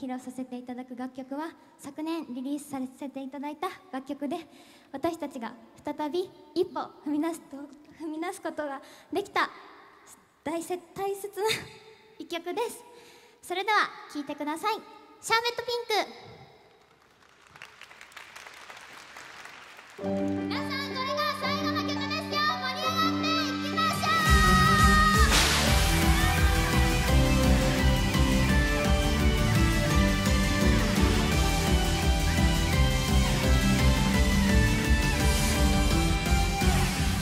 披露させていただく楽曲は昨年リリースさせていただいた楽曲で、私たちが再び一歩踏み出すことができた大切な一曲です。それでは聴いてください。シャーベットピンク。皆さん、これが最後の曲ですよ。盛り上がっていきましょう。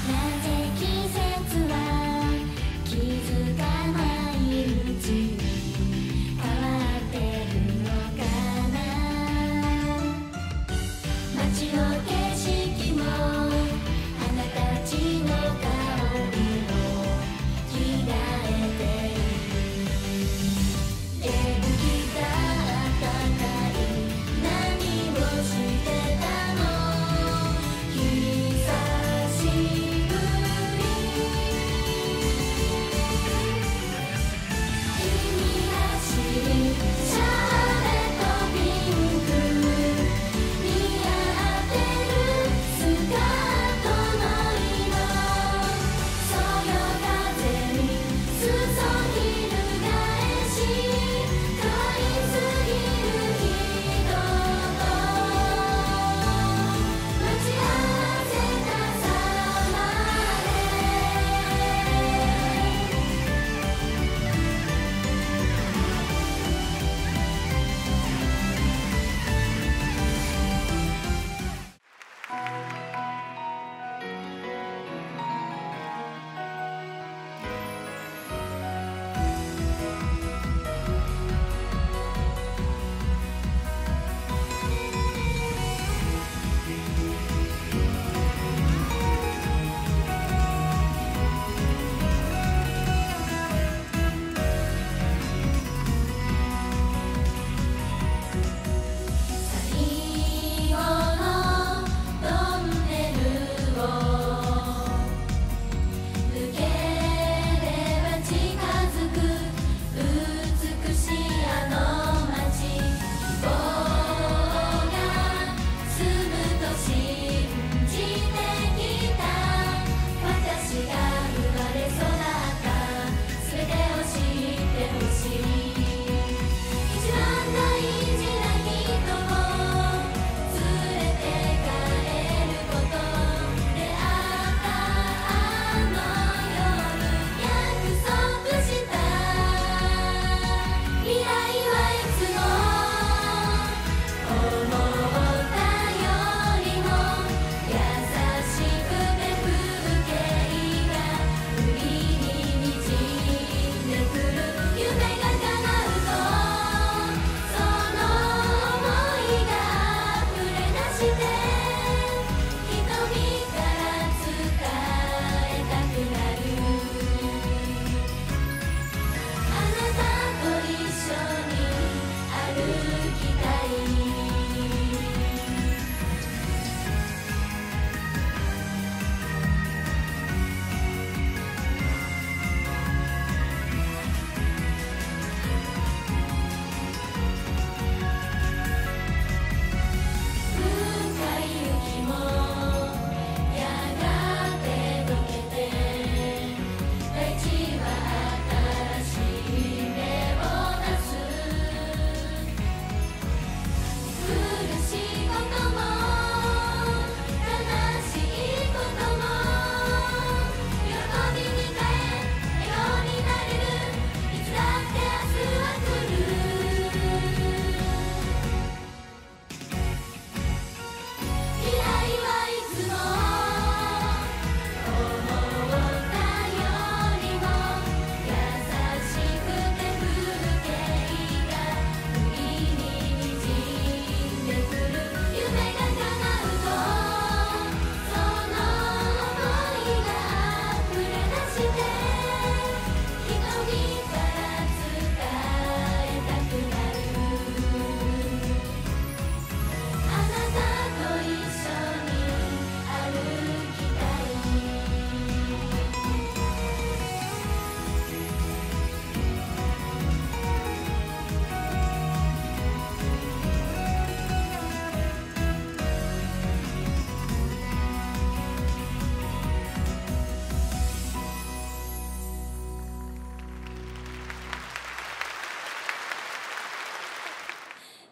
なぜ季節は気づかないうちに変わってるのかな。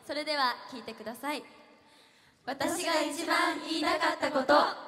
それでは聴いてください。私が一番言いたかったこと。